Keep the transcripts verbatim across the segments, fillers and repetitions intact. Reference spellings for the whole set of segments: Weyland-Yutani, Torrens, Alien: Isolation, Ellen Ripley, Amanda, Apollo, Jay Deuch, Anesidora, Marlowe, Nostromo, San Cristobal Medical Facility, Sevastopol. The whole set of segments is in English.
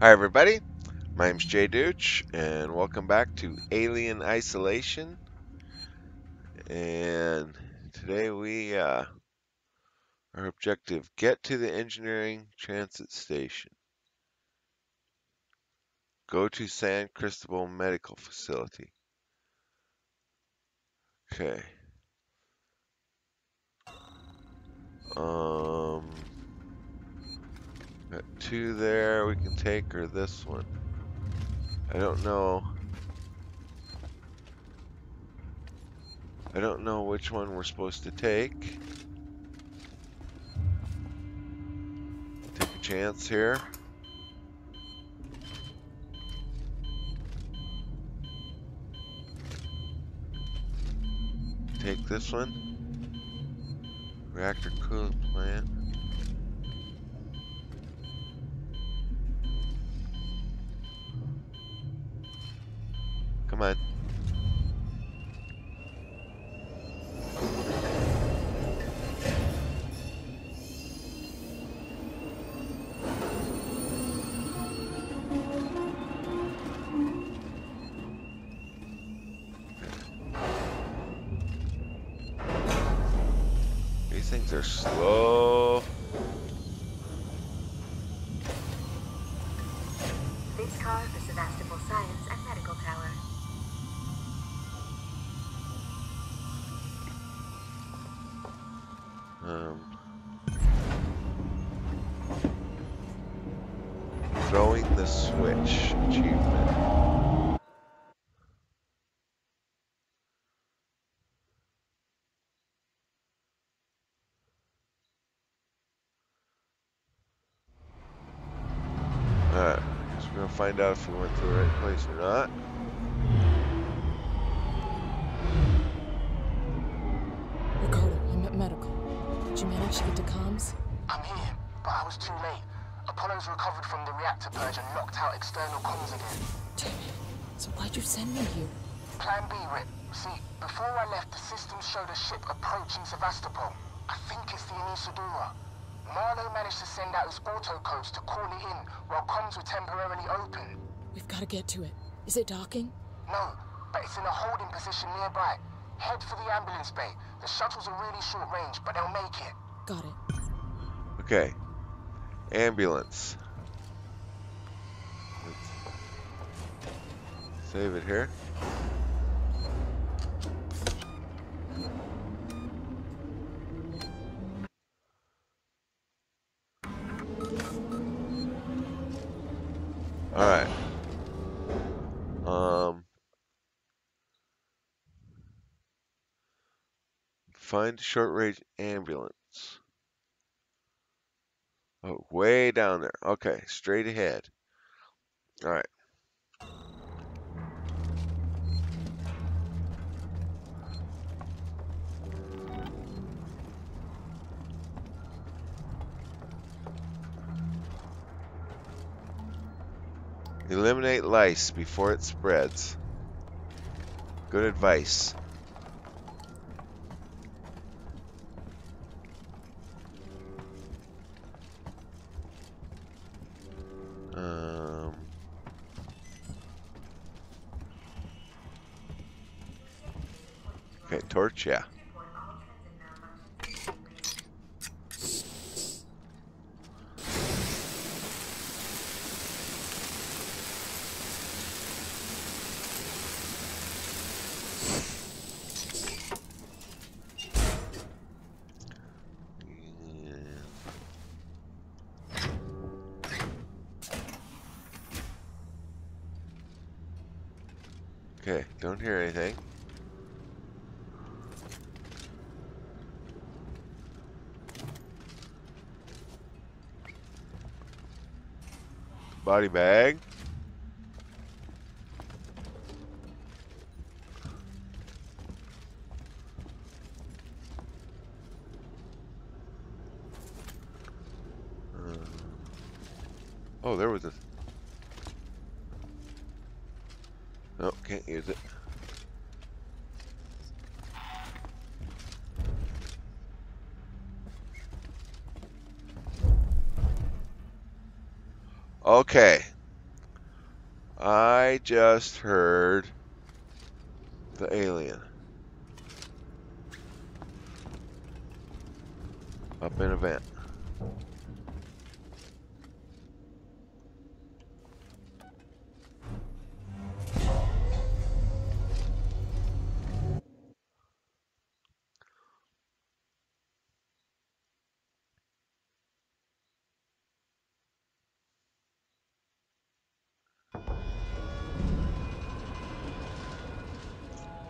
Hi everybody, my name's Jay Deuch, and welcome back to Alien Isolation. And today we, uh, our objective, get to the engineering transit station. Go to San Cristobal Medical Facility. Okay. Um... Got two there, we can take, or this one. I don't know. I don't know which one we're supposed to take. Take a chance here. Take this one. Reactor coolant plant. Come on. These things are slow. Space car for Sevastopol Science and Medical Tower. Um, throwing the switch achievement. Alright, so we're gonna find out if we went to the right place or not. Did you get to comms? I'm here, but I was too late. Apollo's recovered from the reactor purge and knocked out external comms again. Damn it. So why'd you send me here? Plan B, Rip. See, before I left, the system showed a ship approaching Sevastopol. I think it's the Anesidora. Marlow managed to send out his autocodes to call it in while comms were temporarily open. We've got to get to it. Is it docking? No, but it's in a holding position nearby. Head for the ambulance bay. The shuttles are really short range, but they'll make it. Got it. Okay. Ambulance. Let's save it here. Alright. Um. Find short-range ambulance. Oh, way down there. Okay, straight ahead. All right. Eliminate lice before it spreads. Good advice. Okay, torch, yeah. Okay, don't hear anything. Body bag. Uh, oh, there was a... No, can't use it. Okay, I just heard the alien up in a vent.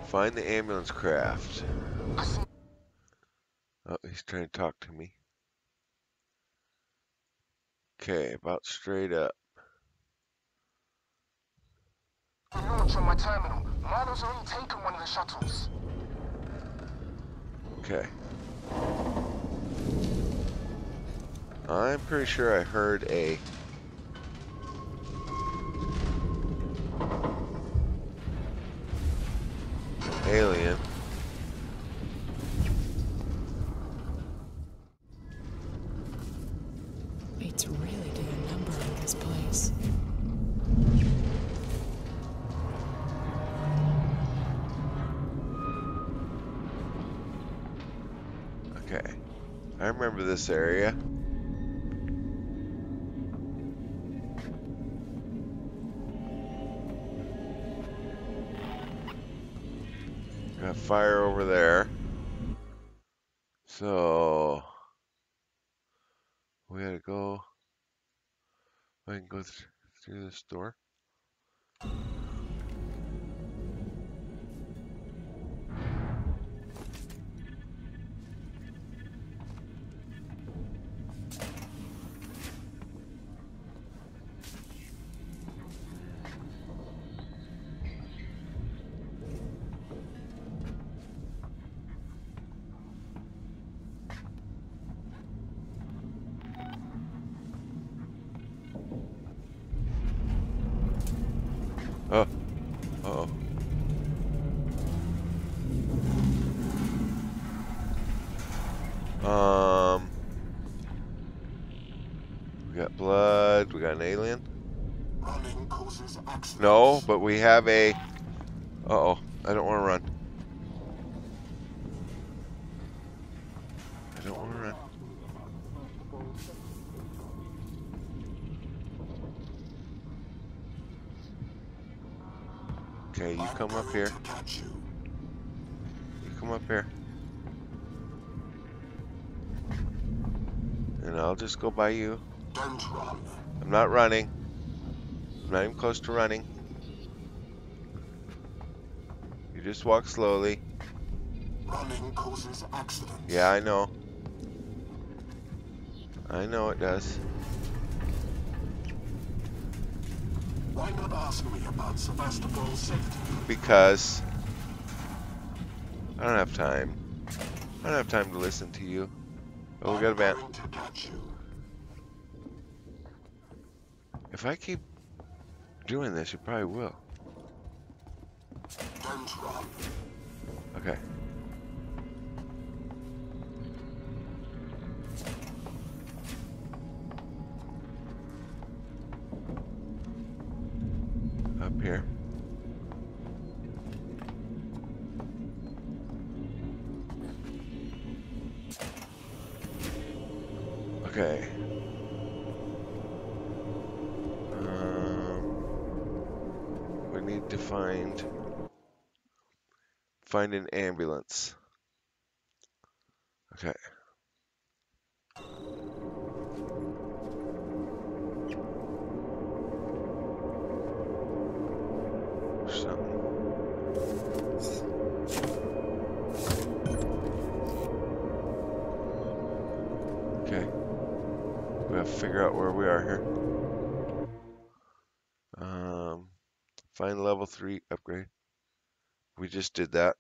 Find the ambulance craft. Oh, he's trying to talk to me. Okay, about straight up. En route from my terminal. Milo's already taken one of the shuttles. Okay. I'm pretty sure I heard a... alien. It's really doing a number on this place. Okay. I remember this area. Fire over there, so we gotta go. I can go th through this door. No, but we have a... Uh-oh, I don't want to run. I don't want to run. Okay, you come up here. You come up here. And I'll just go by you. I'm not running. I'm not even close to running. You just walk slowly. Running causes accidents. Yeah, I know. I know it does. Why not ask me about Sevastopol's safety? Because I don't have time. I don't have time to listen to you. Oh, we got a van. If I keep doing this, you probably will. Okay. Up here. Okay. To find find an ambulance. Okay. Something. Okay. We have to figure out where we are here. Find level three upgrade. We just did that.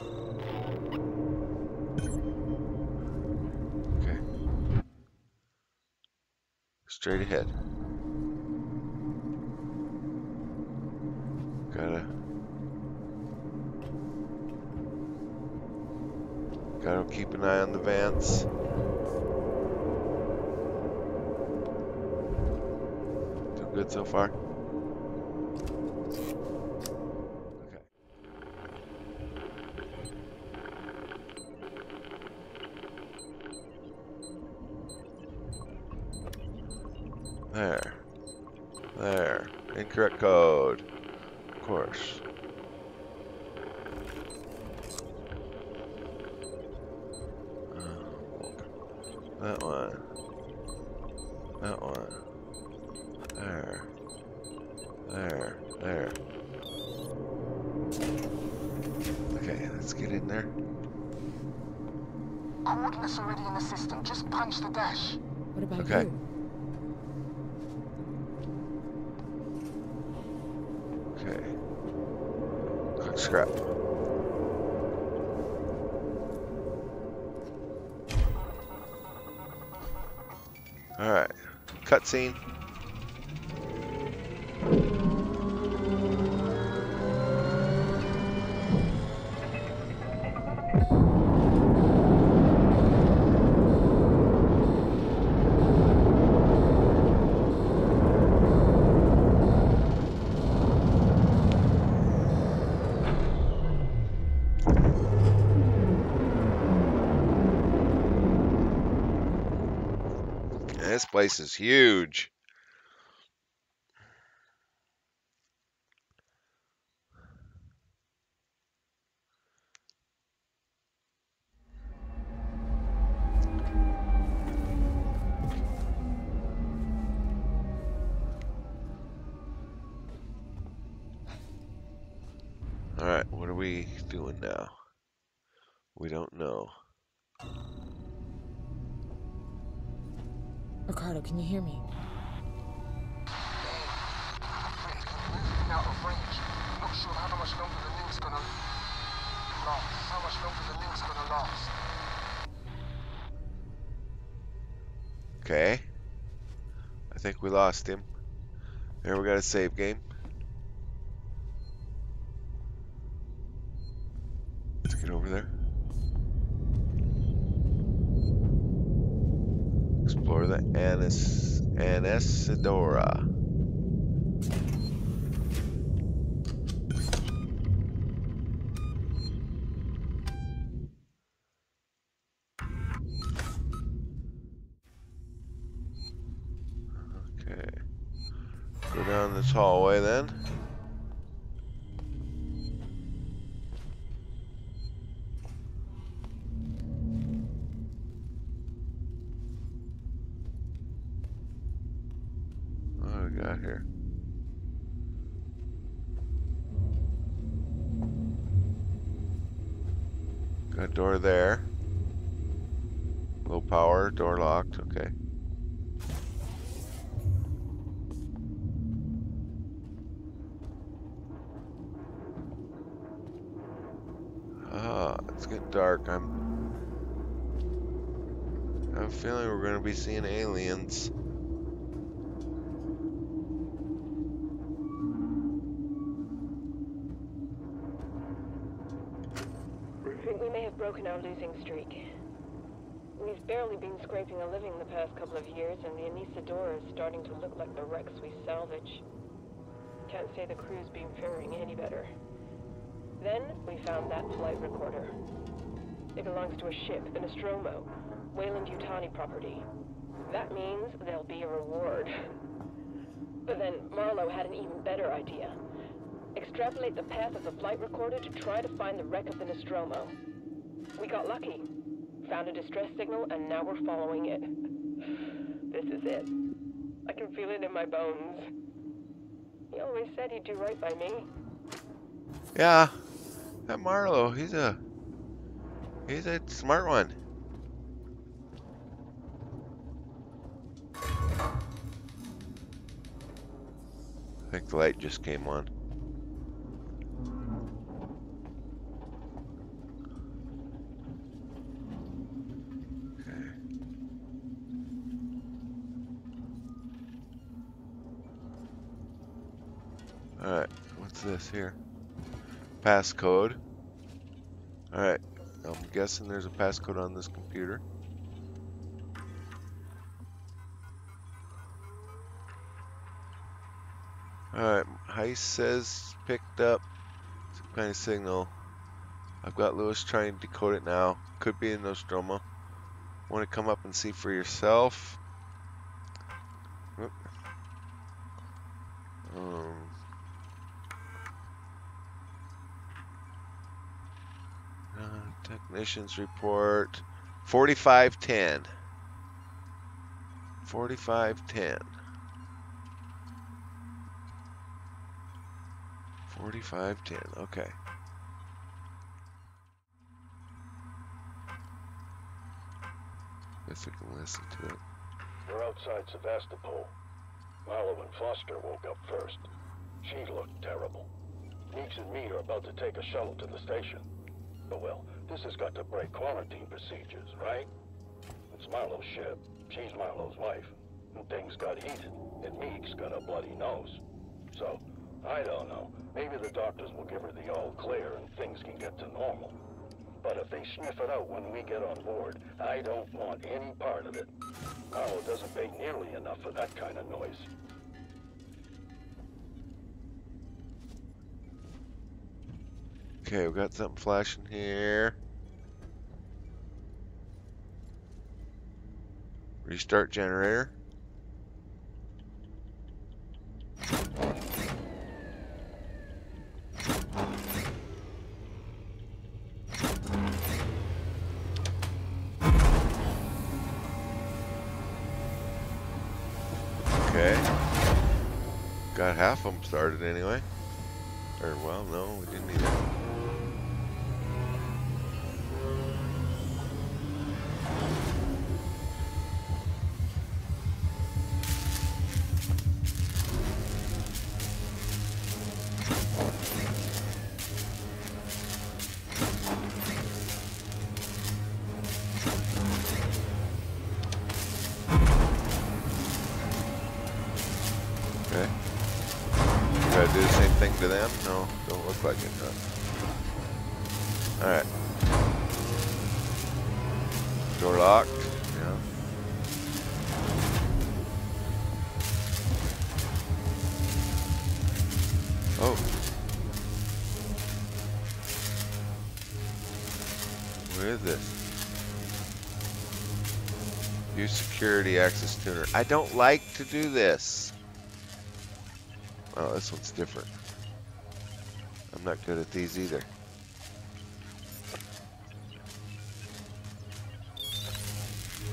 Okay. Straight ahead. Gotta... Gotta keep an eye on the vans. good so far. Okay. There. There. Incorrect code. Of course. That one. That one. There. There. There. Okay, let's get in there. Coordinates already in the system. Just punch the dash. What about okay. you? Okay. Quick scrap. Alright, cutscene. This place is huge. All right, what are we doing now? We don't know. Ricardo, can you hear me? Out of range. Not sure how much longer the link's gonna last. How much longer the link's gonna last. Okay. I think we lost him. Here we got a save game. Let's get over there. Explore the Anes Anesidora. Okay. Go down this hallway then. Here. Got a door there. Low power, door locked, okay. Ah, it's getting dark. I'm I'm feeling we're gonna be seeing aliens. Broken our losing streak. We've barely been scraping a living the past couple of years, and the Anesidora is starting to look like the wrecks we salvage. Can't say the crew's been faring any better. Then we found that flight recorder. It belongs to a ship, the Nostromo, Weyland-Yutani property. That means there'll be a reward. But then Marlowe had an even better idea. Extrapolate the path of the flight recorder to try to find the wreck of the Nostromo. We got lucky. Found a distress signal, and now we're following it. This is it. I can feel it in my bones. He always said he'd do right by me. Yeah. That Marlowe, he's a... He's a smart one. I think the light just came on. Alright, what's this here? Passcode. Alright, I'm guessing there's a passcode on this computer. Alright, heist says picked up some kind of signal. I've got Lewis trying to decode it now. Could be in Nostromo. Want to come up and see for yourself? Um, uh, technician's report. forty-five ten. forty-five ten. forty-five ten, okay. Guess we can listen to it. We're outside Sevastopol. Marlowe and Foster woke up first. She looked terrible. Neeks and me are about to take a shuttle to the station. But well, this has got to break quarantine procedures, right? It's Marlowe's ship. She's Marlowe's wife. And things got heated. And Meek's got a bloody nose. So, I don't know. Maybe the doctors will give her the all clear and things can get to normal. But if they sniff it out when we get on board, I don't want any part of it. Marlowe doesn't pay nearly enough for that kind of noise. Okay, we got something flashing here. Restart generator. Got half of them started anyway. Or, well, no, we didn't need it. Security access tuner. I don't like to do this. Oh, this one's different. I'm not good at these either.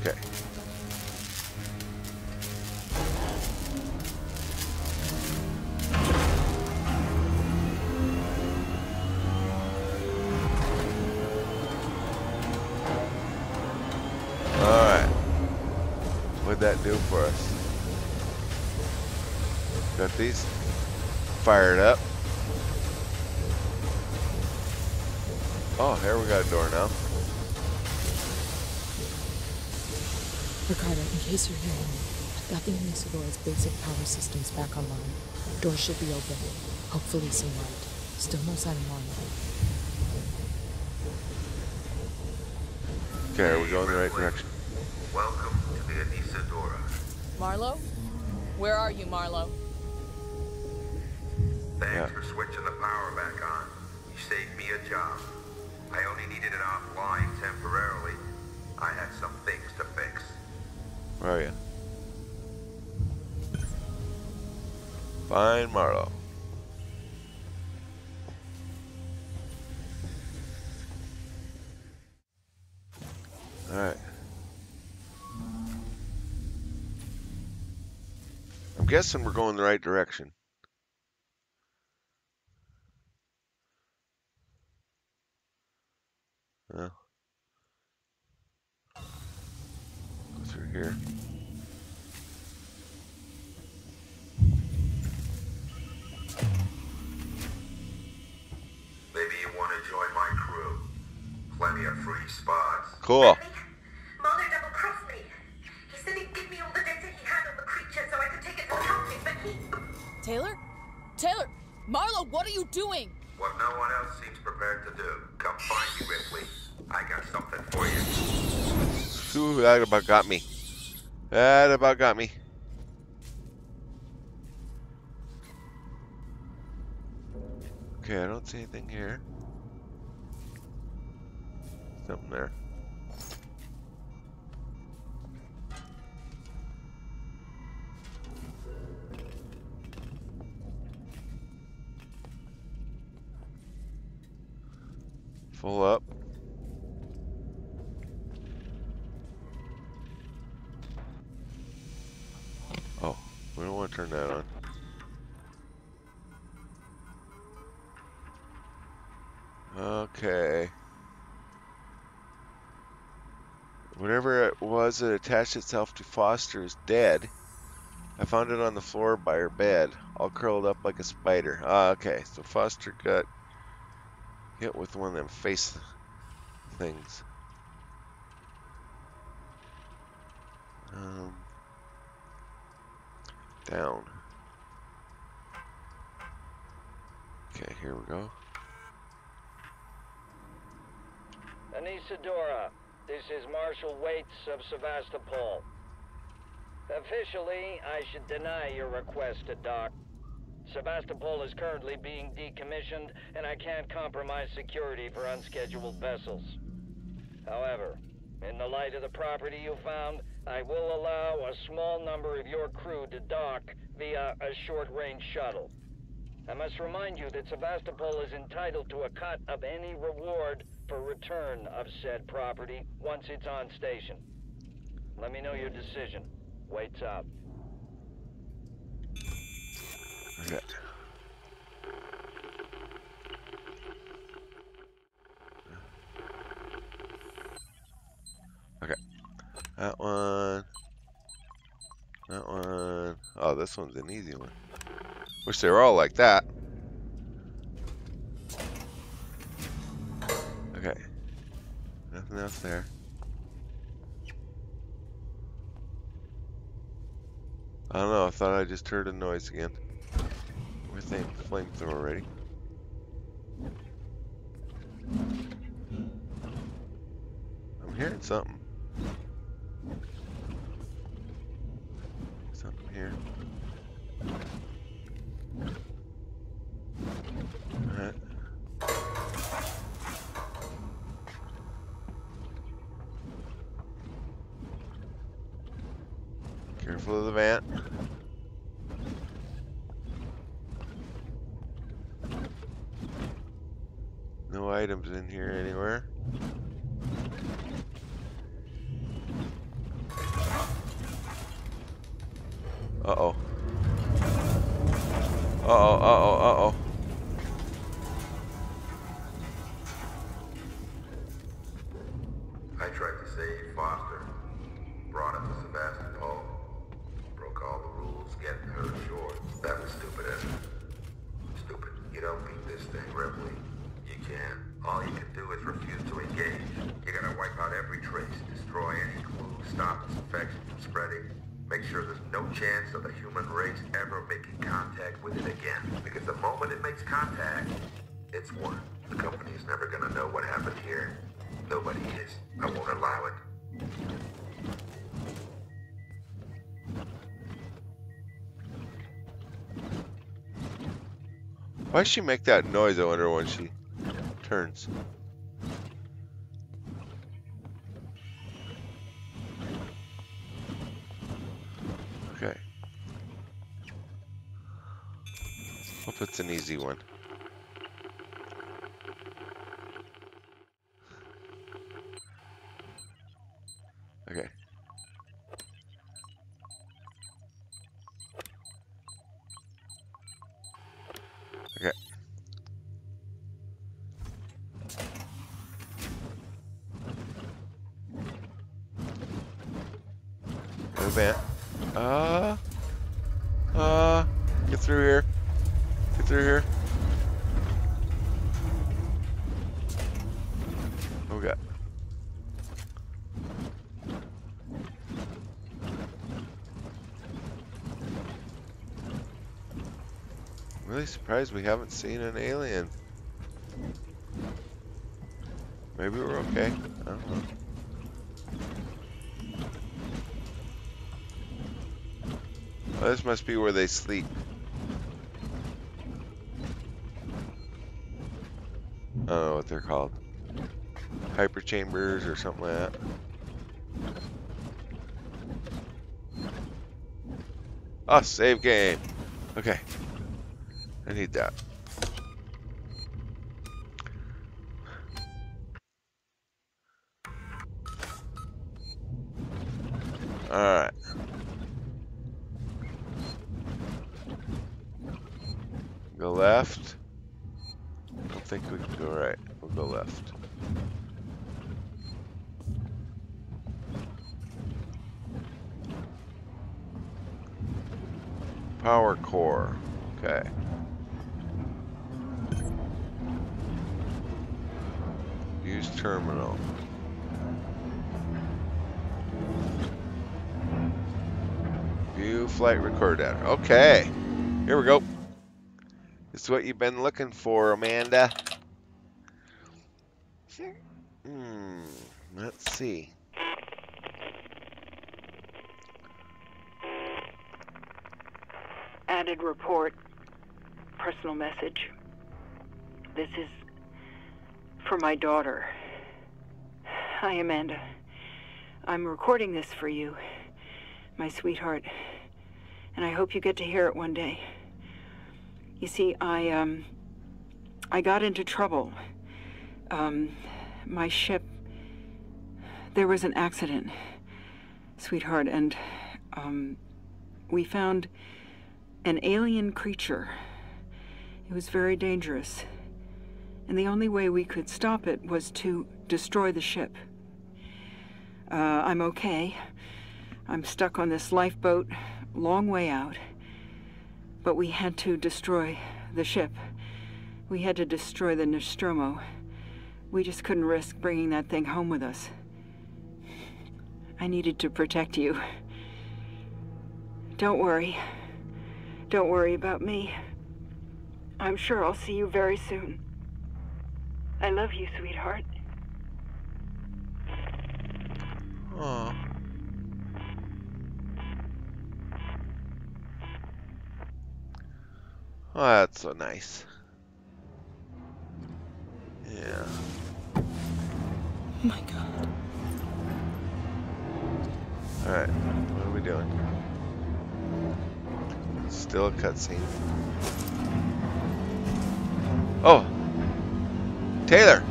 Okay. That do for us. Got these fired up. Oh, here we got a door now. Ricardo, in case you're hearing me, I've got the Anesidor's basic power systems back online. Door should be open. Hopefully some light. Still no sign of Marlowe. Okay, are we going in the right direction? Welcome. Anesidora. Marlowe? Where are you, Marlowe? Thanks yeah. for switching the power back on. You saved me a job. I only needed it offline temporarily. I had some things to fix. Where are you? Find Marlowe. Alright. I'm guessing we're going the right direction. Well, go through here. Maybe you want to join my crew. Plenty of free spots. Cool. Taylor? Taylor! Marlowe, what are you doing? What no one else seems prepared to do. Come find me, Ripley. I got something for you. Ooh, that about got me. That about got me. Okay, I don't see anything here. Something there. Full up. Oh, we don't want to turn that on. Okay. Whatever it was that attached itself to Foster is dead. I found it on the floor by her bed, all curled up like a spider. Ah, okay, so Foster got hit with one of them face things. Um, down. Okay, here we go. Anesidora, this is Marshal Waits of Sevastopol. Officially, I should deny your request to dock. Sevastopol is currently being decommissioned, and I can't compromise security for unscheduled vessels. However, in the light of the property you found, I will allow a small number of your crew to dock via a short-range shuttle. I must remind you that Sevastopol is entitled to a cut of any reward for return of said property once it's on station. Let me know your decision. Waits up. Okay. Okay. That one. That one. Oh, this one's an easy one. Wish they were all like that. Okay. Nothing else there. I don't know. I thought I just heard a noise again. We're saying flamethrower already. I'm hearing something. Something here. Alright. Careful of the van. No items in here anywhere. Uh-oh. Uh-oh, uh-oh, uh-oh. I tried to save Foster. Brought him to Sevastopol. Broke all the rules, getting her ashore. That was stupid, isn't it? Stupid. You don't beat this thing, Ripley. Can. All you can do is refuse to engage. You're gonna wipe out every trace, destroy any clue, stop this infection from spreading. Make sure there's no chance of the human race ever making contact with it again. Because the moment it makes contact, it's won. The company's never gonna know what happened here. Nobody is. I won't allow it. Why does she make that noise, I wonder, when she turns. Okay. Hope it's an easy one. Okay. Okay. Uh, uh, get through here. Get through here. Okay. I'm really surprised we haven't seen an alien. Maybe we're okay. I don't know. Well, this must be where they sleep. they're called. Hyper chambers or something like that. Ah, oh, save game. Okay. I need that. Alright. Go left. I don't think we can go right. We'll go left. Power core. Okay. Use terminal. View flight recorder. Okay. Here we go. It's what you've been looking for, Amanda. Hmm. Let's see. Added report, personal message. This is for my daughter. Hi, Amanda. I'm recording this for you, my sweetheart, and I hope you get to hear it one day. You see, I, um, I got into trouble. Um, my ship, there was an accident, sweetheart, and, um, we found an alien creature. It was very dangerous, and the only way we could stop it was to destroy the ship. Uh, I'm okay. I'm stuck on this lifeboat, long way out, but we had to destroy the ship. We had to destroy the Nostromo. We just couldn't risk bringing that thing home with us. I needed to protect you. Don't worry. Don't worry about me. I'm sure I'll see you very soon. I love you, sweetheart. Oh. Oh, that's so nice. Yeah. Oh my God. All right, what are we doing? Still a cutscene. Oh! Taylor!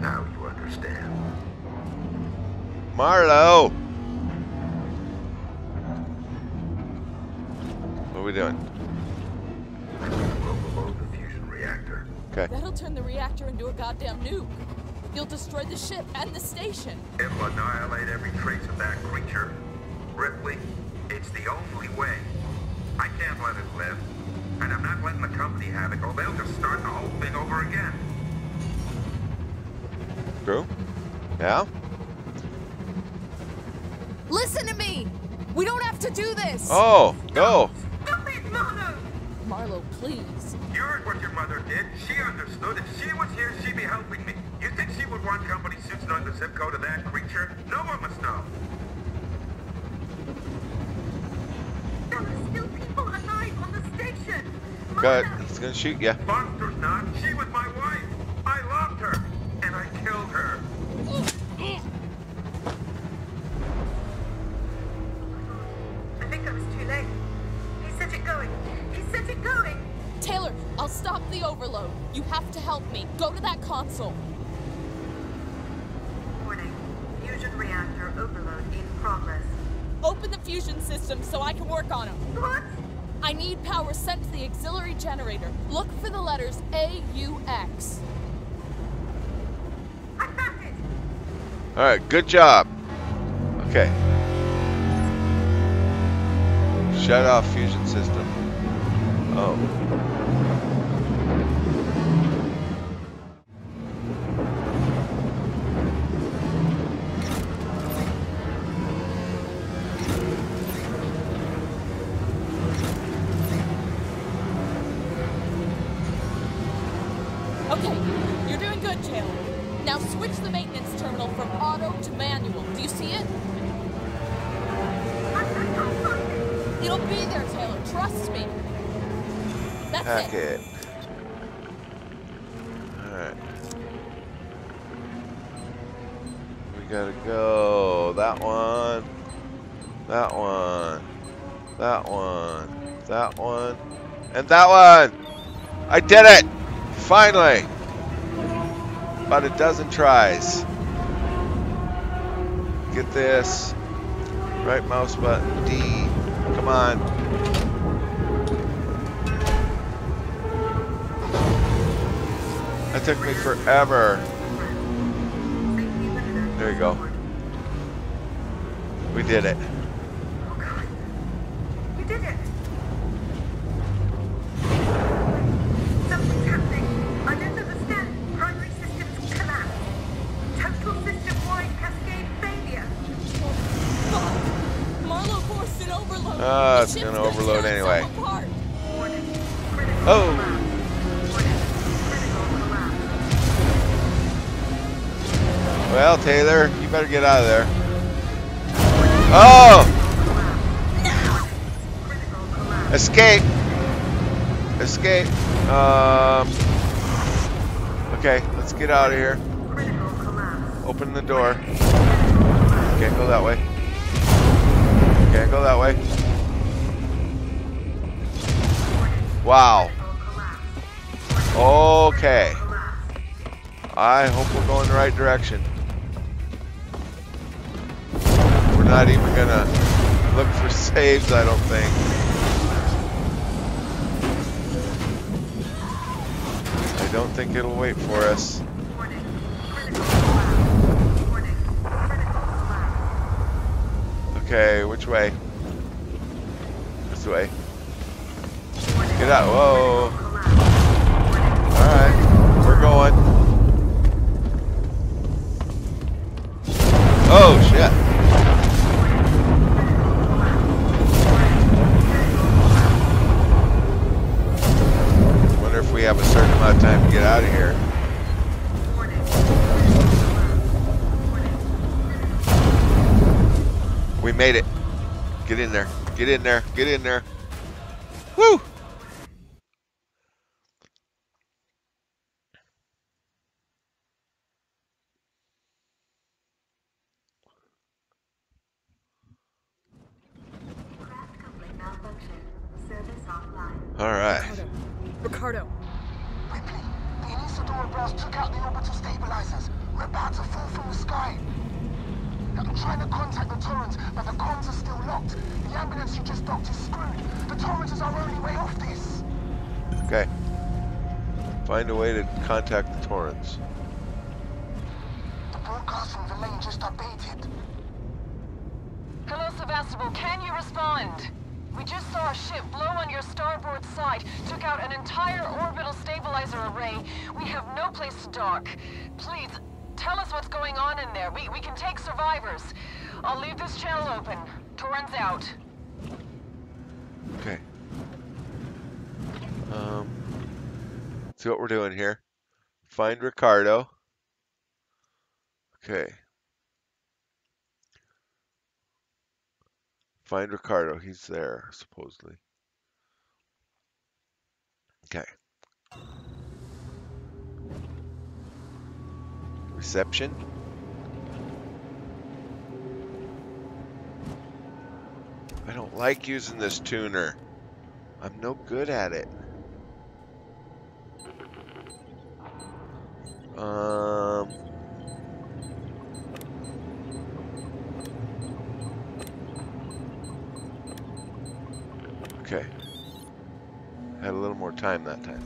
Now you understand. Marlo! What are we doing? I'm gonna overload the fusion reactor. Okay. That'll turn the reactor into a goddamn nuke. You'll destroy the ship and the station. It'll annihilate every trace of that creature. Ripley. It's the only way. I can't let it live. And I'm not letting the company have it, or they'll just start the whole thing over again. True? Yeah? Listen to me! We don't have to do this! Oh, no! Stop it, Mother! Marlo, please. You heard what your mother did. She understood. If she was here, she'd be helping me. You think she would want company suits knowing the zip code of that creature? No one must know. There are still people alive on the station! God, he's gonna shoot ya. Monster's not. She was my wife! I loved her! And I killed her! I think I was too late. He set it going. He set it going! Taylor, I'll stop the overload. You have to help me. Go to that console. Warning. Fusion reactor overload in progress. Open the fusion system so I can work on them. What? I need power sent to the auxiliary generator. Look for the letters A U X. I found it! Alright, good job. Okay. Shut off fusion system. Oh. gotta go. That one. That one. That one. That one. And that one! I did it! Finally! About a dozen tries. Get this. Right mouse button. D. Come on. That took me forever. There you go. We did it. Oh God. We did it. Something's happening. I don't understand. Primary systems collapse. Total system-wide cascade failure. Oh, Marlow forced an overload. Ah, it's gonna overload anyway. Oh. Well, Taylor, you better get out of there. Oh! Escape! Escape. Um, okay, let's get out of here. Open the door. Can't go that way. Can't go that way. Wow. Okay. I hope we're going the right direction. Not even gonna look for saves, I don't think. I don't think it'll wait for us. Okay, which way? This way. Get out. Whoa. Alright, we're going. Oh, shit. Have a certain amount of time to get out of here. We made it. Get in there. Get in there. Get in there. Woo! All right. Ricardo. Ripley, the Anesidora blast took out the orbital stabilizers. We're about to fall from the sky. I'm trying to contact the Torrens, but the comms are still locked. The ambulance you just docked is screwed. The Torrens is our only way off this. Okay. Find a way to contact the Torrens. The broadcast from the lane just updated. Hello, Sevastopol. Can you respond? We just saw a ship blow on your starboard side, took out an entire orbital stabilizer array. We have no place to dock. Please, tell us what's going on in there. We, we can take survivors. I'll leave this channel open. Torrens out. Okay. Um, see what we're doing here. Find Ricardo. Okay. Find Ricardo. He's there, supposedly. Okay. Reception. I don't like using this tuner. I'm no good at it. Um... Okay. Had a little more time that time.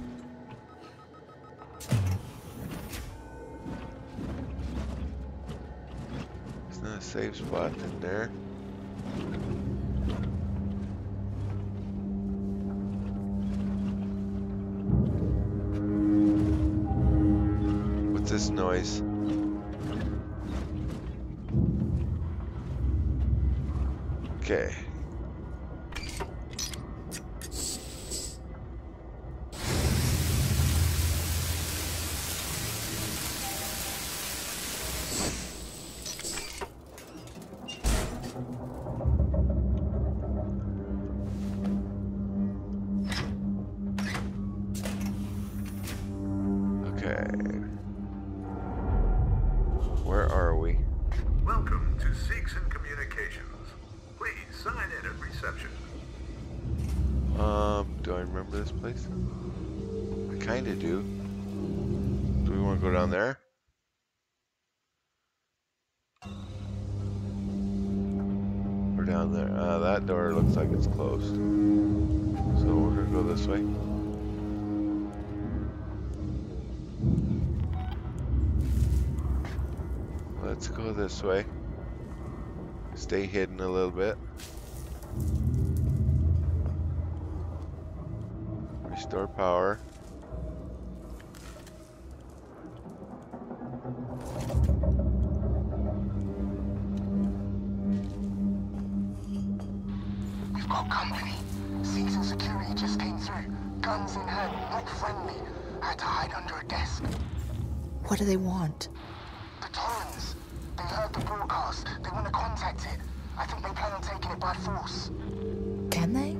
It's not a safe spot in there. What's this noise? Okay. Where are we? this place? I kind of do. Do we want to go down there? We're down there. Uh, that door looks like it's closed. So we're going to go this way. Let's go this way. Stay hidden a little bit. Restore power. We've got company. Season security just came through. Guns in hand, not friendly. Had to hide under a desk. What do they want? The Torrens. They heard the broadcast. They want to contact it. I think they plan on taking it by force. Can they?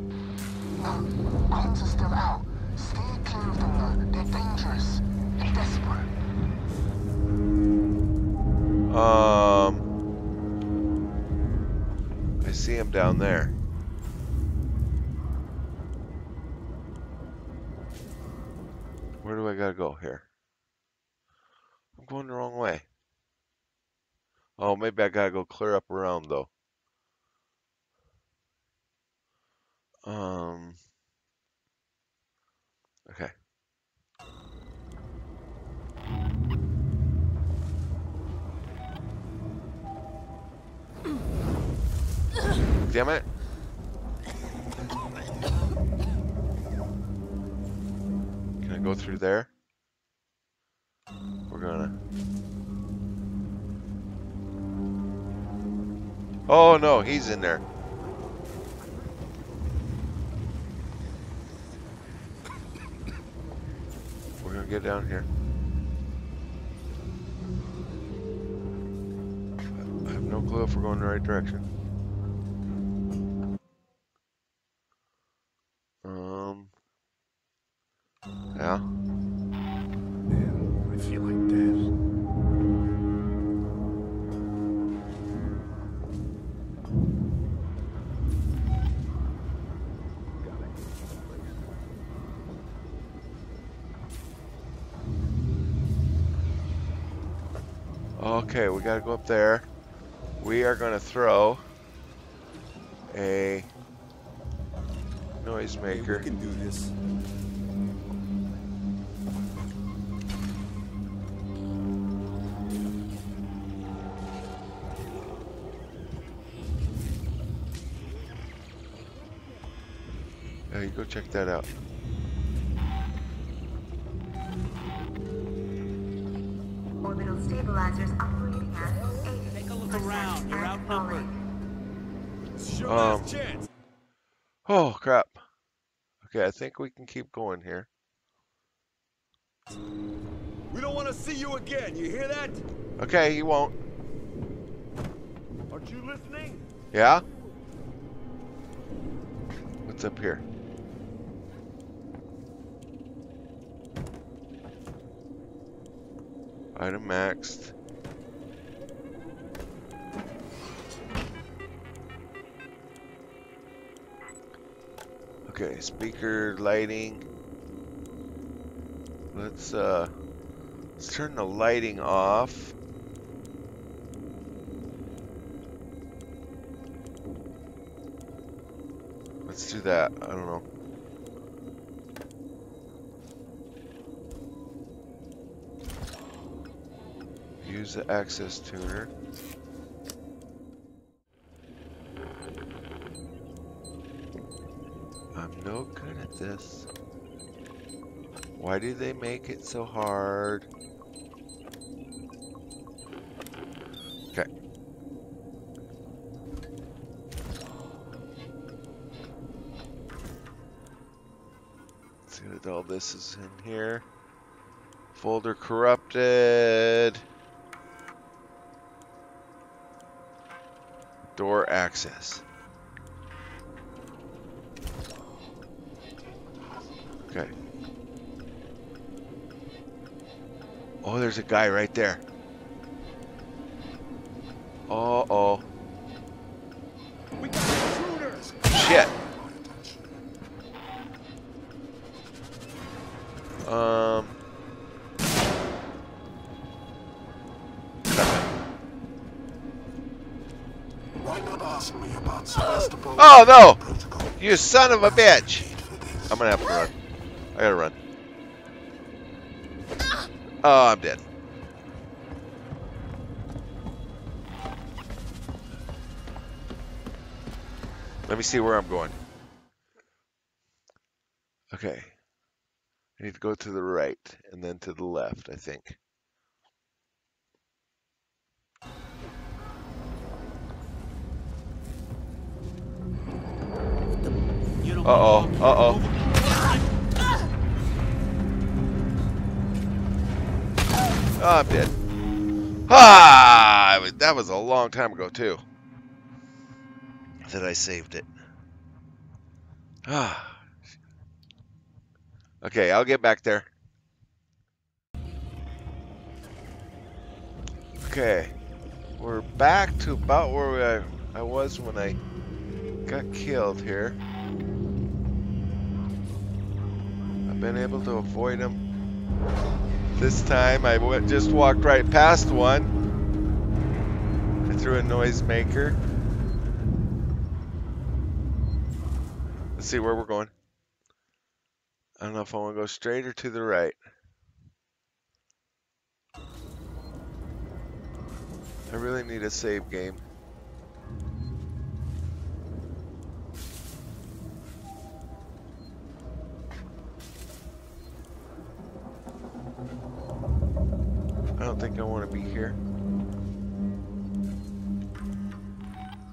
No. Comms are still out. Stay clear of them, though. They're dangerous and desperate. Um... I see him down there. Where do I gotta go here? I'm going the wrong way. Oh, maybe I gotta go clear up around, though. Um... Okay. Damn it. Can I go through there? We're gonna... Oh no, he's in there. Get down here. I have no clue if we're going the right direction. Um. Yeah. Man, I feel like okay, we gotta go up there. We are gonna throw a noisemaker. Hey, we can do this. Hey, go check that out. Orbital stabilizers operating at eighty percent. Take a look around. You're outnumbered. Sure um, chance. Oh crap. Okay, I think we can keep going here. We don't want to see you again. You hear that? Okay, you won't. Aren't you listening? Yeah. What's up here? Item maxed. Okay, speaker lighting. Let's uh let's turn the lighting off. Let's do that. I don't know. Use the access tuner. I'm no good at this. Why do they make it so hard? Okay. Let's see what all this is in here. Folder corrupted. Door access. Okay. Oh, there's a guy right there. Uh oh. We got intruders. Shit. Oh no! You son of a bitch! I'm gonna have to run. I gotta run. Oh, I'm dead. Let me see where I'm going. Okay. I need to go to the right and then to the left, I think. Uh-oh, uh-oh. Oh, I'm dead. Ah! That was a long time ago, too, that I saved it. Ah. Okay, I'll get back there. Okay. We're back to about where I, I was when I got killed here. I've been able to avoid them. This time I went, just walked right past one. I threw a noisemaker. Let's see where we're going. I don't know if I want to go straight or to the right. I really need a save game. I don't think I want to be here.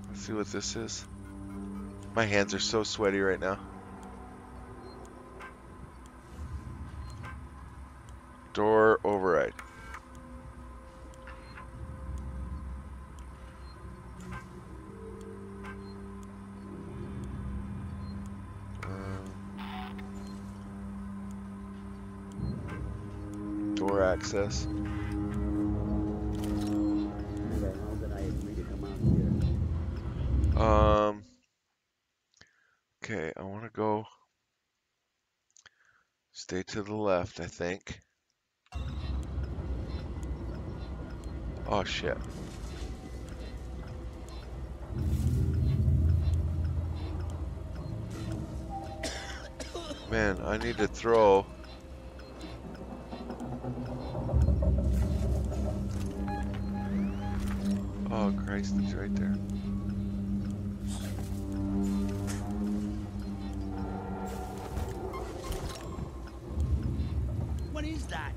Let's see what this is. My hands are so sweaty right now. Door override. Um, door access. Um. Okay, I want to go. Stay to the left, I think. Oh shit. Man, I need to throw. Oh Christ, it's right there. What is that?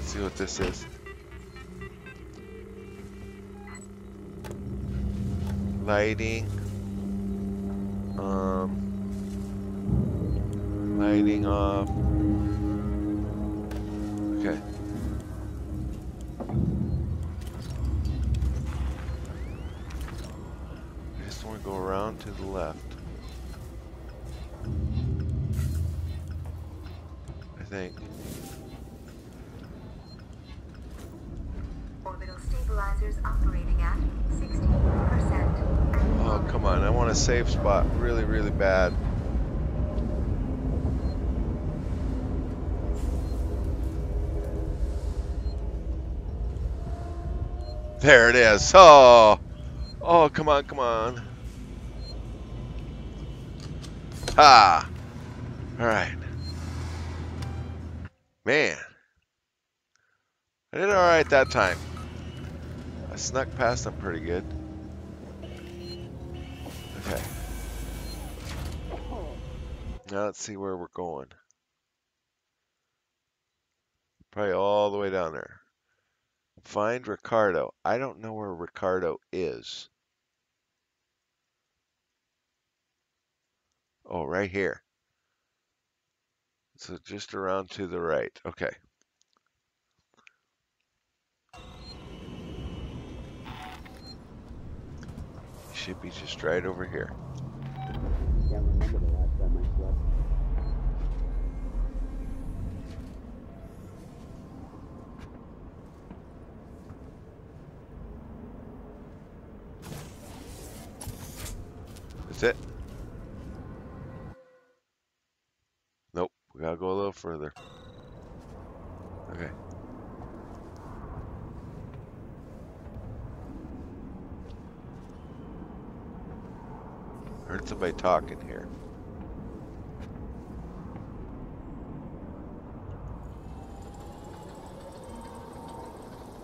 See what this is. Lighting. Um, lighting off. Okay. I just want to go around to the left. I think. Operating at sixteen percent. Oh, come on. I want a safe spot really, really bad. There it is. Oh, oh, come on, come on. Ah, all right. Man, I did all right that time. I snuck past them pretty good. Okay. Now let's see where we're going. Probably all the way down there. Find Ricardo. I don't know where Ricardo is. Oh, right here. So just around to the right. Okay. Should be just right over here. That's it. Nope, we gotta go a little further. Okay. Heard somebody talking here.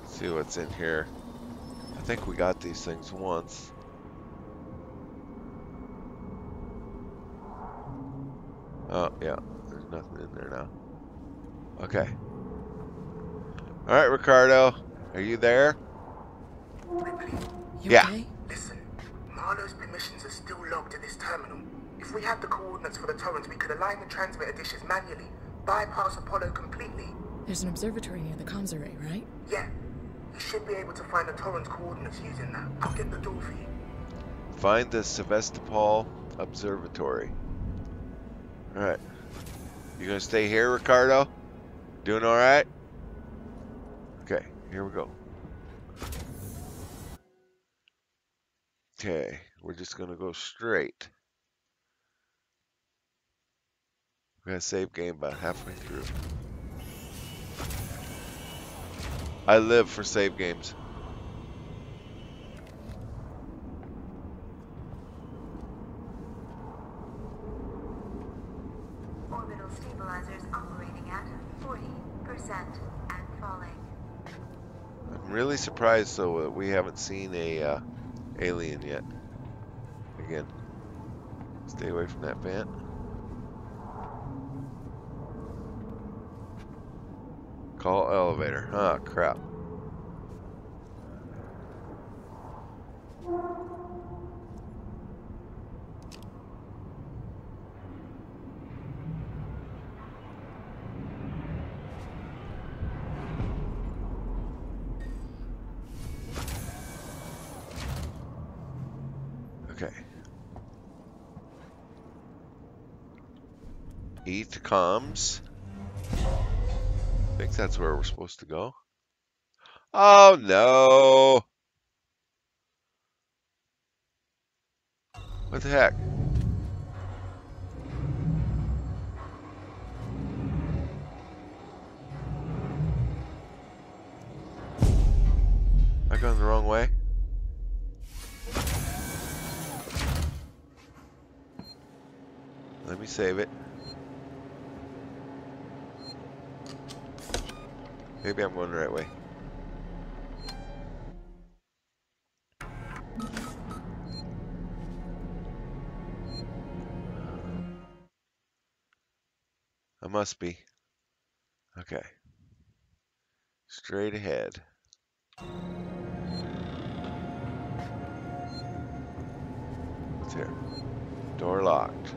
Let's see what's in here. I think we got these things once. Oh, yeah. There's nothing in there now. Okay. All right, Ricardo. Are you there? Ripley, you yeah. Okay? Listen, Marlowe's permissions are still logged at this terminal. If we had the coordinates for the Torrens, we could align the transmitter dishes manually, bypass Apollo completely. There's an observatory near the comms array, right? Yeah. You should be able to find the Torrens coordinates using that. I'll get the door for you. Find the Sevastopol Observatory. All right. You gonna stay here, Ricardo? Doing all right? Okay, here we go. Okay, we're just gonna go straight. We're gonna save game about halfway through. I live for save games. Orbital stabilizers operating at forty percent and falling. I'm really surprised though that we haven't seen a uh, alien yet. Again, stay away from that vent. Call elevator. Ah, crap. Okay. E to comms. I think that's where we're supposed to go. Oh no! What the heck? Am I going the wrong way? Let me save it. Maybe I'm going the right way. I must be. Okay. Straight ahead. What's here? Door locked.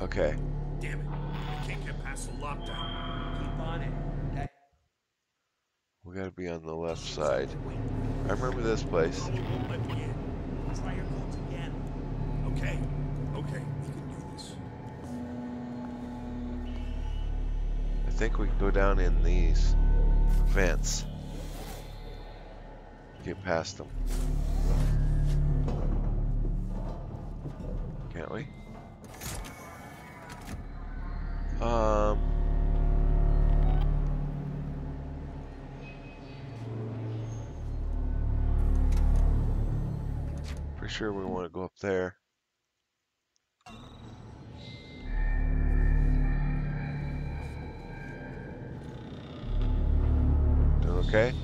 Okay. Damn it. I can't get past the lockdown. Keep on it. Okay? We gotta be on the left side. I remember this place. You won't let me in. Try your bolts again. Okay. Okay. We can do this. I think we can go down in these vents. Get past them. Can't we? Um. Pretty sure we want to go up there. Okay.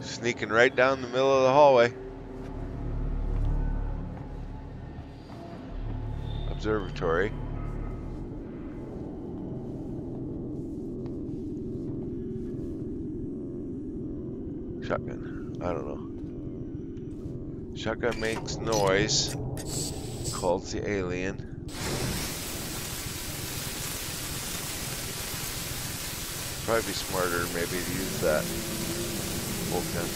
Sneaking right down the middle of the hallway. Observatory. Shotgun. I don't know. Shotgun makes noise. Calls the alien. Probably be smarter maybe to use that bolt gun.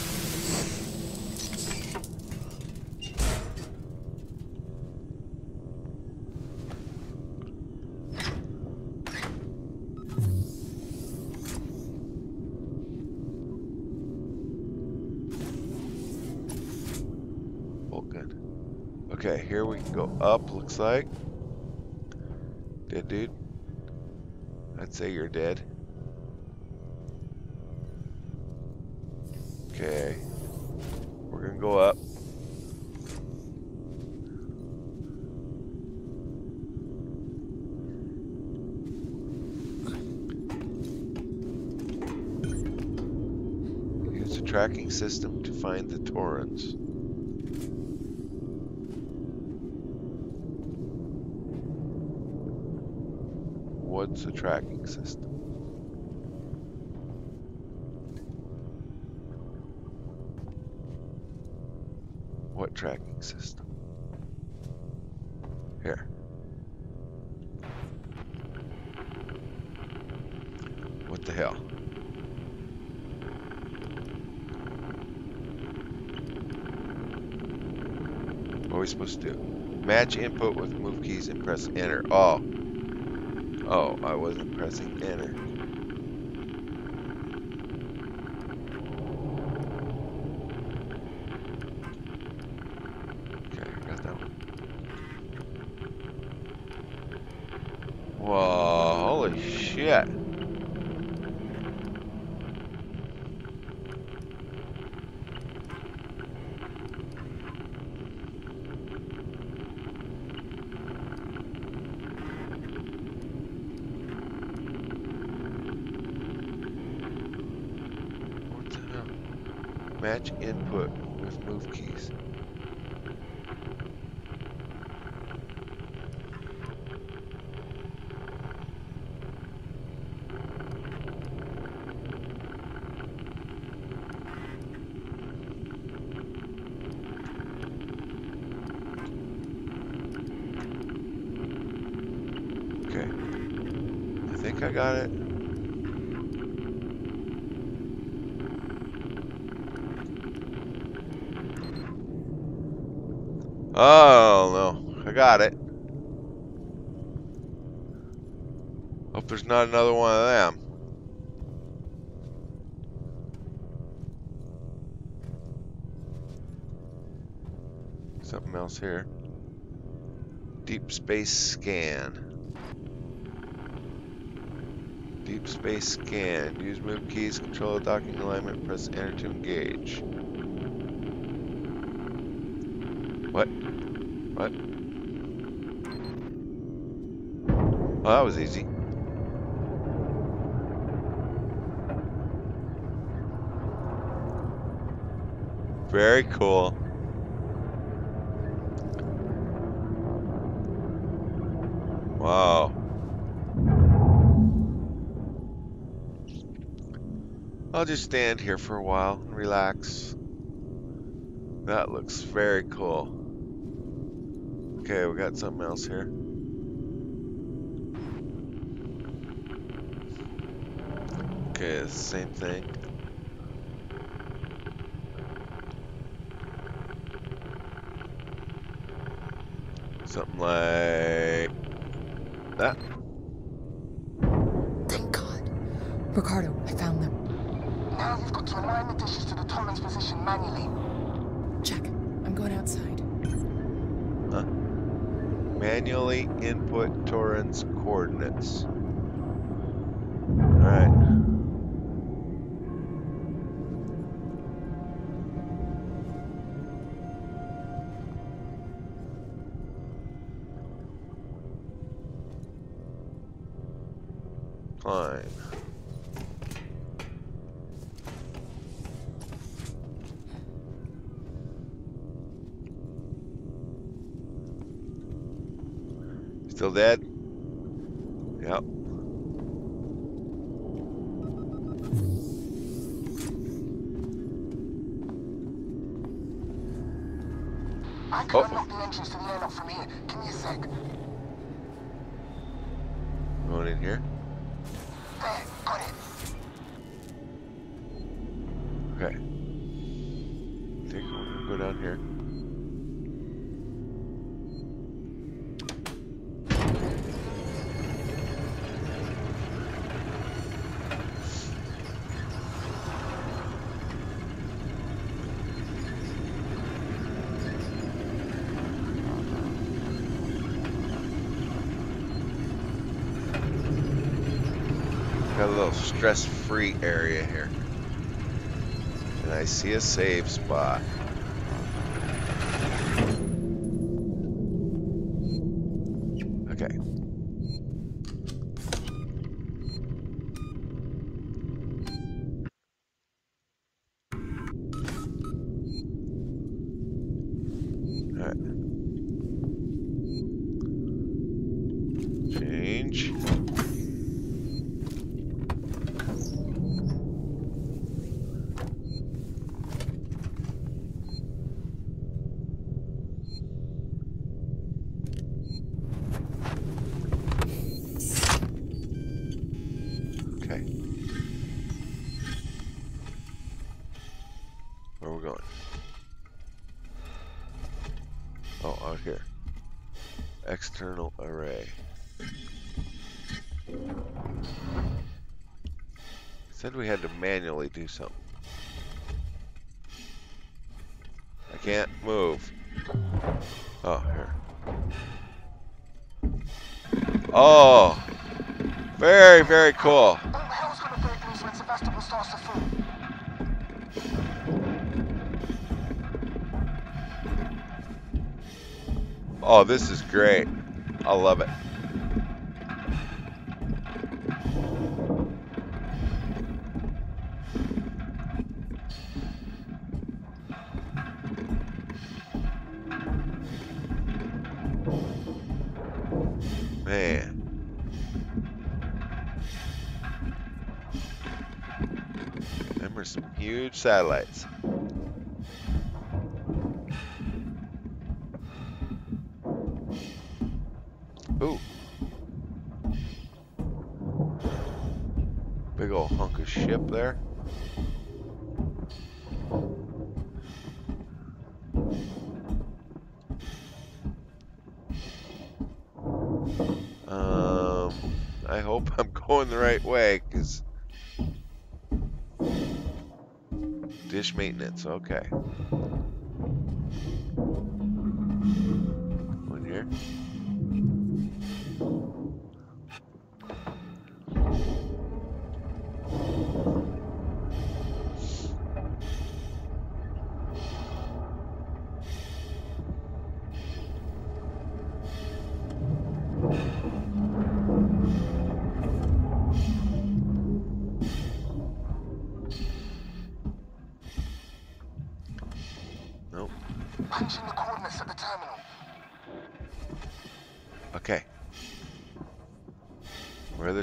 Okay, here we can go up, looks like. Dead dude. I'd say you're dead. Okay. We're gonna go up. Use a tracking system to find the Torrens. What's a tracking system? What tracking system? Here. What the hell? What are we supposed to do? Match input with move keys and press enter. Oh. Oh, I wasn't pressing enter. Okay, I got that one. Whoa, holy shit. Match input with move keys. Okay. I think I got it. Oh, no. I got it. Hope there's not another one of them. Something else here. Deep space scan. Deep space scan. Use move keys, control the docking alignment, press enter to engage. What? What? Well, that was easy. Very cool. Wow. I'll just stand here for a while and relax. That looks very cool. Okay, we got something else here. Okay, it's the same thing. Something like that. Thank God. Ricardo, I found them. Now you've got to align the dishes to the Torrens position manually. Check. I'm going outside. Huh? Manually input Torrens coordinates. Alright. Climb. Still dead? Yep. I can oh. unlock the entrance to the airlock from here. Give me a sec. Going in here? There, got it. Okay. I think we'll go down here. got a little stress-free area here. And I see a save spot. Okay. External array. Said we had to manually do something. I can't move. Oh, here. Oh! Very, very cool. What the hell's gonna break loose when Sevastopol starts to fall? Oh, this is great. I love it. Man. Them are some huge satellites. Ship there. Um, I hope I'm going the right way, because dish maintenance, okay. One here.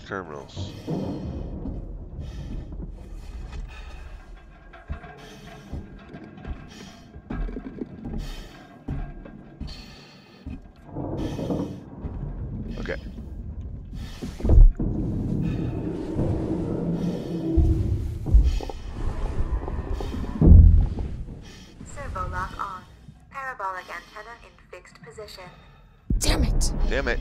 Terminals. Okay. Servo lock on. Parabolic antenna in fixed position. Damn it! Damn it!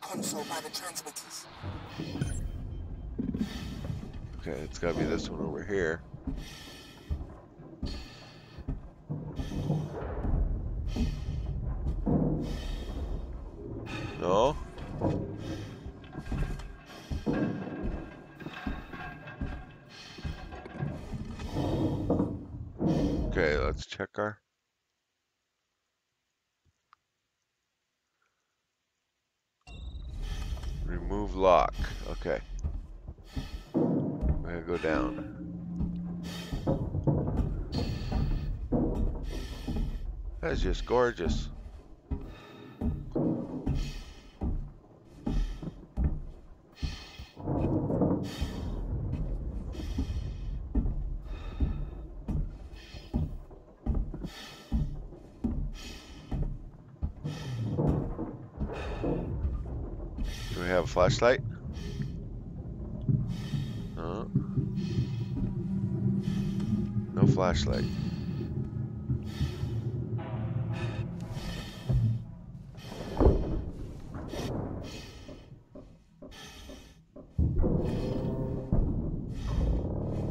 Console by the transmitters. Okay, it's gotta be this one over here. No? Okay, let's check our... Remove lock. Okay. We're gonna go down. That is just gorgeous. Flashlight? Uh, no flashlight. Is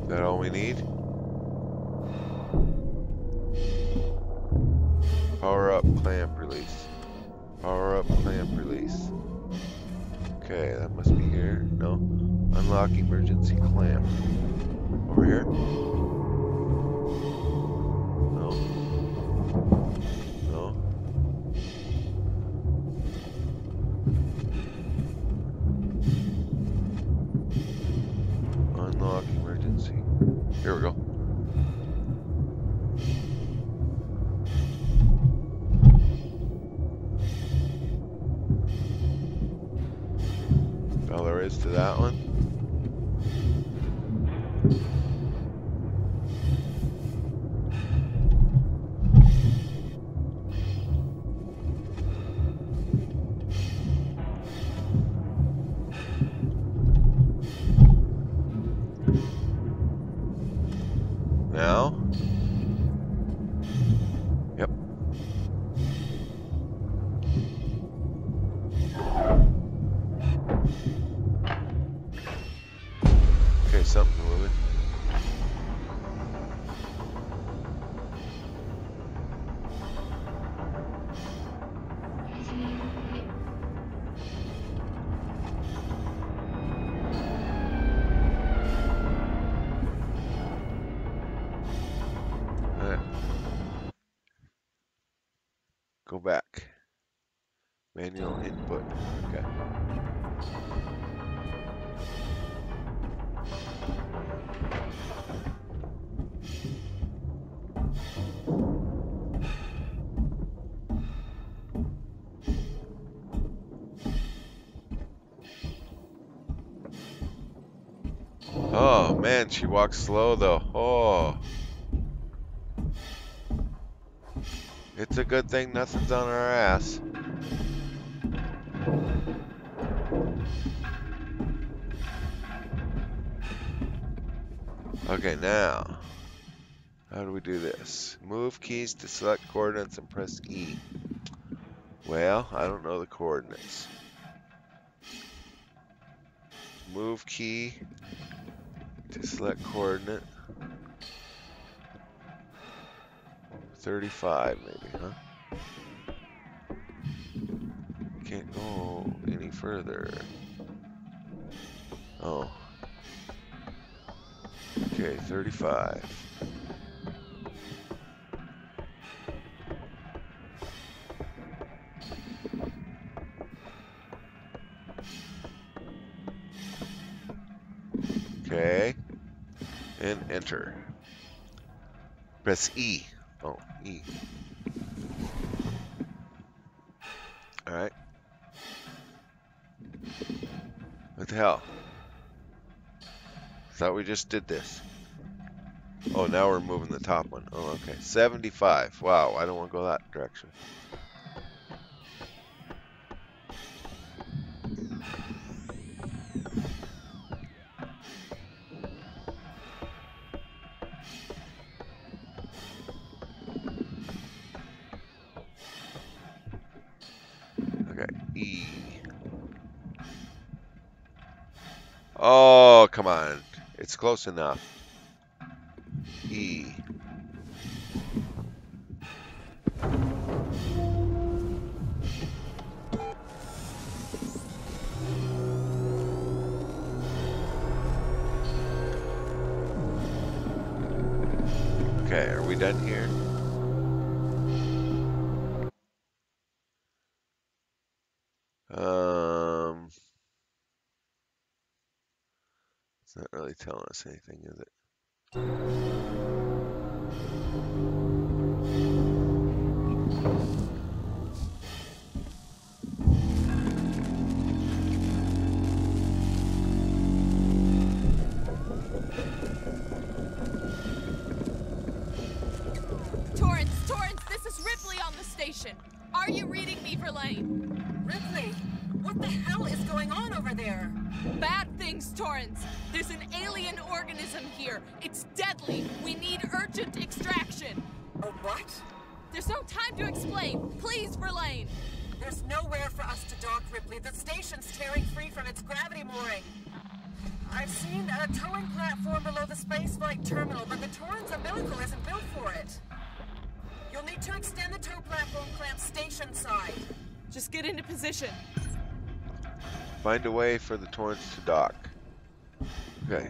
that all we need? Power up clamp release. Power up clamp release. Okay, that must be here. No. Unlock emergency clamp. Over here? No. No. Unlock emergency. Here we go. All there is to that one. Go back. Manual input. Okay. Oh man, she walks slow though. Oh. It's a good thing nothing's on our ass. Okay, now, how do we do this? Move keys to select coordinates and press E. Well, I don't know the coordinates. Move key to select coordinate. thirty-five maybe, huh? Can't go any further. Oh. Okay, thirty-five. Okay. And enter. Press E. Oh, E. All right. What the hell? Thought we just did this. Oh, now we're moving the top one. Oh, okay. seventy-five. Wow, I don't want to go that direction. Oh, come on. It's close enough. E. Okay, are we done here? Not really telling us anything, is it? Torrens, Torrens, this is Ripley on the station. Are you reading Beaver Lane? Ripley, what the hell is going on over there? Bad things, Torrens. There's an alien organism here. It's deadly. We need urgent extraction. A what? There's no time to explain. Please, Verlaine. There's nowhere for us to dock, Ripley. The station's tearing free from its gravity mooring. I've seen a towing platform below the spaceflight terminal, but the Torrens umbilical isn't built for it. You'll need to extend the tow platform clamp station side. Just get into position. Find a way for the Torrens to dock. Okay.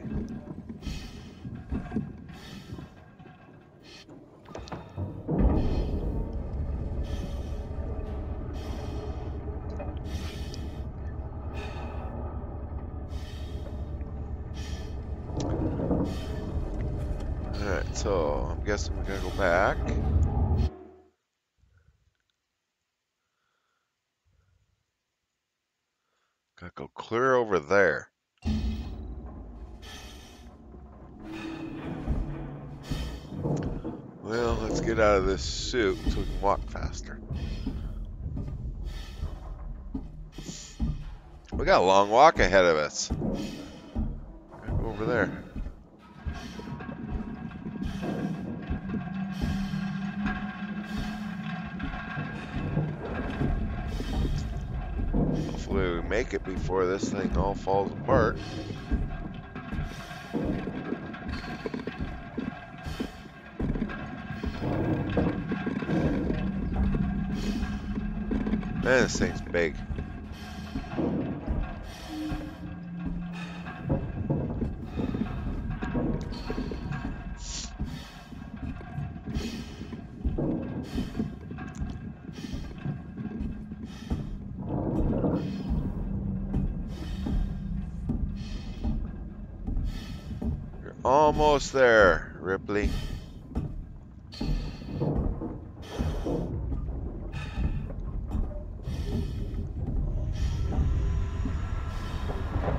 Alright, so I'm guessing we're gonna go back. Gotta go clear over there. Well, let's get out of this suit so we can walk faster. We got a long walk ahead of us. Gotta go over there. We make it before this thing all falls apart. Man, this thing's big. Almost there, Ripley.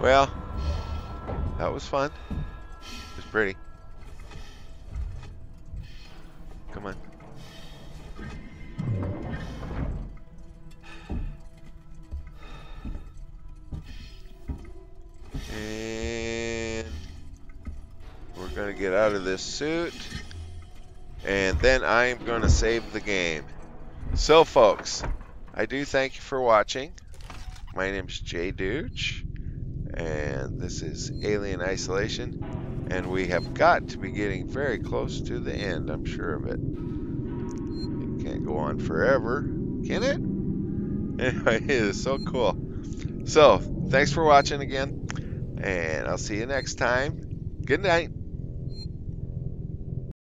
Well, that was fun. It was pretty. Come on. Get out of this suit, and then I am going to save the game. So folks, I do thank you for watching. My name is Jay Deuch, and this is Alien Isolation, and we have got to be getting very close to the end, I'm sure of it. It can't go on forever, can it? Anyway, it is so cool. So, thanks for watching again, and I'll see you next time. Good night.